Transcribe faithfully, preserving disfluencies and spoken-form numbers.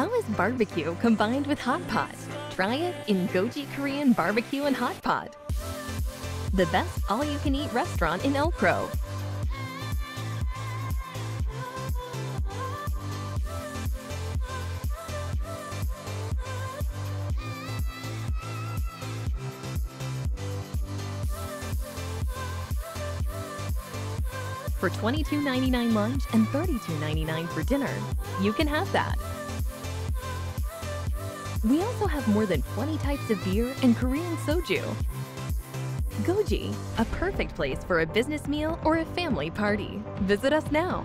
How is barbecue combined with hot pot? Try it in Gogi Korean Barbecue and Hot Pot, the best all-you-can-eat restaurant in El Pro. For twenty-two ninety-nine lunch and thirty-two ninety-nine for dinner, you can have that. We also have more than twenty types of beer and Korean soju. Gogi, a perfect place for a business meal or a family party. Visit us now.